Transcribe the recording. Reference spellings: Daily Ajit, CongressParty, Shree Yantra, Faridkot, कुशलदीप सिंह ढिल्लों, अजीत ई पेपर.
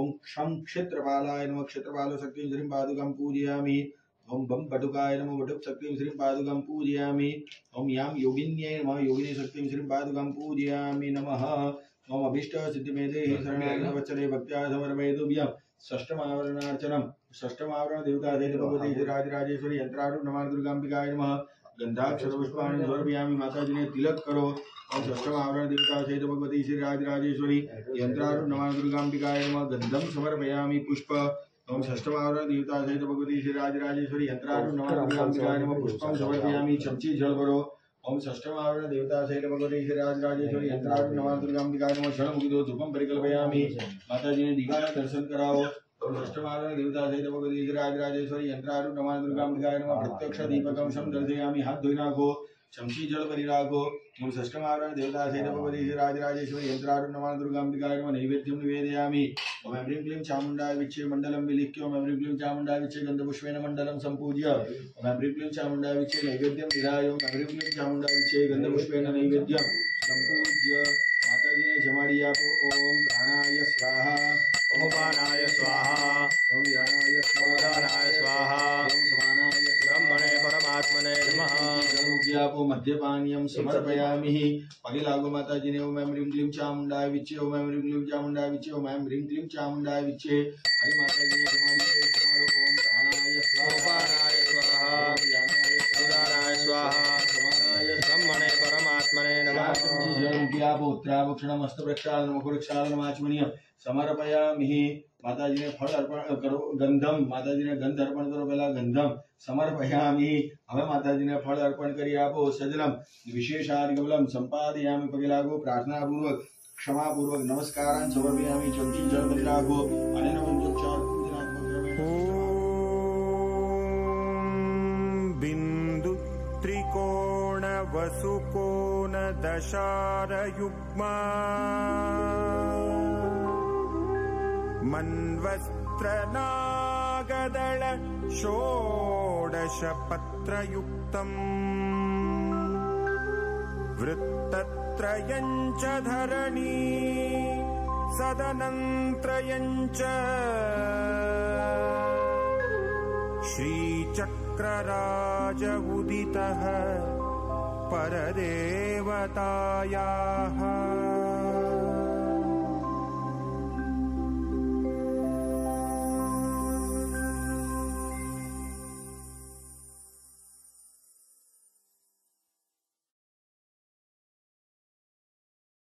ओम क्षम क्षेत्रपालाय नमः क्षेत्रपालो शक्तिं श्रीं पादुकां पूजयामि। ओम बम बटुकाय नमः बटुक शक्तिं श्रीं पादुकां पूजयामि। ओम याम योगिन्यै नमः योगिनी शक्तिं श्रीं पादुकां पूजयामि नमः। ओम अभीष्ट सिद्धिमेदे शरणागत वचने भक्त्या समर्पये तुभ्यं षष्ठमावरणार्चनम्। षष्ठमावरण देवता देवी भगवती राजराजेश्वरी यंत्रारूढ़ नमः दुर्गांबिकाय नमः। गंधाक्षर पुष्पाणि समर्पयामि माताजी ने तिलक करो। ओम षष्ठमावरण देवता सहित भगवती श्री राजराजेश्वरी यंत्रारूढ़ नमः दुर्गांबिकाय नमः गंधम समर्पयामि पुष्प। ओम षष्ठमावरण देवता सहित भगवती श्री राजराजेश्वरी यंत्रारूढ़ नमः दुर्गांबिकाय नमः पुष्पम समर्पयामि चमची जल भरो। ओम षष्ठमावरण देवता सहित भगवती श्री राजराजेश्वरी यंत्रारूढ़ नमः दुर्गांबिकाय नमः क्षणमुखि दो धूपम परिकल्पयामि माताजी ने दीवाना दर्शन कराओ। ओम षष्ठमावरण देवता सहित भगवती श्री राजराजेश्वरी यंत्रारूढ़ नमः दुर्गांबिकाय नमः प्रत्यक्ष दीपकम शम दर्शयामि हाथ धोई नाखो चमची जल परिराखो। ओम षष्ठमावरण देवता सहित भगवती राजराजेश्वरी यंत्रारूढ़ नमः दुर्गांबिकाय नमः नैवेद्यं निवेदयामि। ओम ऐं क्लीं चामुण्डाय विच्चे मण्डलं विलिख्य ओम ऐं क्लीं चामुण्डाय विच्चे गन्धपुष्पेण मण्डलं सम्पूज्य ओम ऐं क्लीं चामुण्डाय विच्चे नैवेद्यं निधाय ओम ऐं क्लीं चामुण्डाय विच्चे गन्धपुष्पेण नैवेद्यं सम्पूज्य माताजी ने जमाड़ी आपो। ओम प्राणाय स्वाहा ओम पानाय स्वाहा ओम यानाय स्वाहा ओम समानाय ब्रह्मणे परमात्मने नमः। आपको मध्यपानीयम समर्पयामि। पगे लागो माता जी ने ओम ऐं ह्रीं क्लीं चामुंडाय विच्चे ओम ऐं ह्रीं क्लीं चामुंडाय विच्चे ओम ऐं ह्रीं क्लीं चामुंडाय विच्चे हरि माता जी ने तुम्हारे ओम प्राणाय स्वाहा यानाय स्वाहा समानाय ब्रह्मणे परमात्मने नमः। जय उद्या पुत्राभक्षणम हस्तप्रक्षालन मुखप्रक्षालन आचमनीय समर्पयामि। माता जी ने फल अर्पण करो गंधम माता जी ने गंध अर्पण करो पहला गंधम समर्पयामि। हमें माता जी ने फल अर्पण करी आपो सजलम विशेष आर्गवलम संपादयामि। पगे लागो प्रार्थना पूर्वक क्षमा पूर्वक नमस्कारान् समर्पयामि चमची जल परिराखो अनेन मंत्रोच्चार बिंदु त्रिकोण वसुकोण दशार युग्मा मन्वस्त्रनागदल षोडशपत्रयुक्तम् वृत्तत्रयञ्च धरणी सदनन्त्रयञ्च श्रीचक्रराज उदितः परदेवतायाः।